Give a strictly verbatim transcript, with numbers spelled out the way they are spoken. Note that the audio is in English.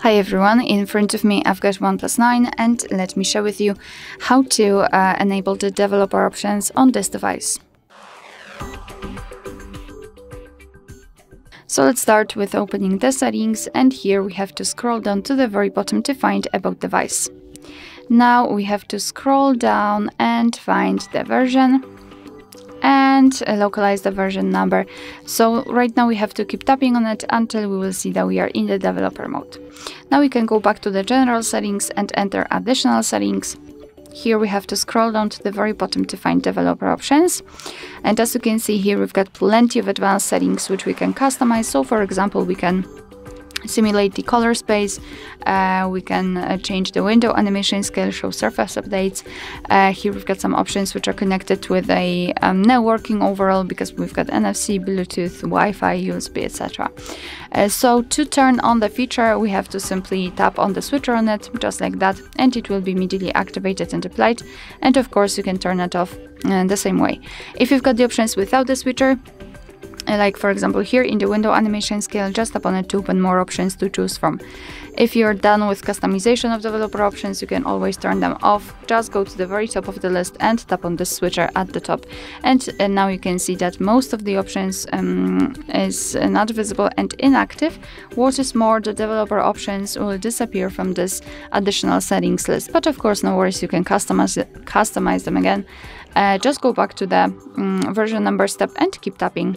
Hi everyone, in front of me I've got OnePlus nine and let me share with you how to uh, enable the developer options on this device. So let's start with opening the settings, and here we have to scroll down to the very bottom to find About Device. Now we have to scroll down and find the version and localize the version number. So right now we have to keep tapping on it until we will see that we are in the developer mode. Now we can go back to the general settings and enter additional settings. Here we have to scroll down to the very bottom to find developer options. And as you can see here, we've got plenty of advanced settings which we can customize. So for example, we can simulate the color space, uh, we can uh, change the window animation scale, show surface updates. Uh, here we've got some options which are connected with a um, networking overall, because we've got N F C, Bluetooth, Wi-Fi, U S B, et cetera. Uh, so to turn on the feature, we have to simply tap on the switcher on it, just like that, and it will be immediately activated and applied. And of course, you can turn it off uh, the same way. If you've got the options without the switcher, like for example here in the window animation scale, just tap on it to open more options to choose from. If you're done with customization of developer options, you can always turn them off. Just go to the very top of the list and tap on the switcher at the top. And, and now you can see that most of the options um, is not visible and inactive. What is more, the developer options will disappear from this additional settings list. But of course, no worries, you can customize, customize them again. Uh, just go back to the um, version number step and keep tapping.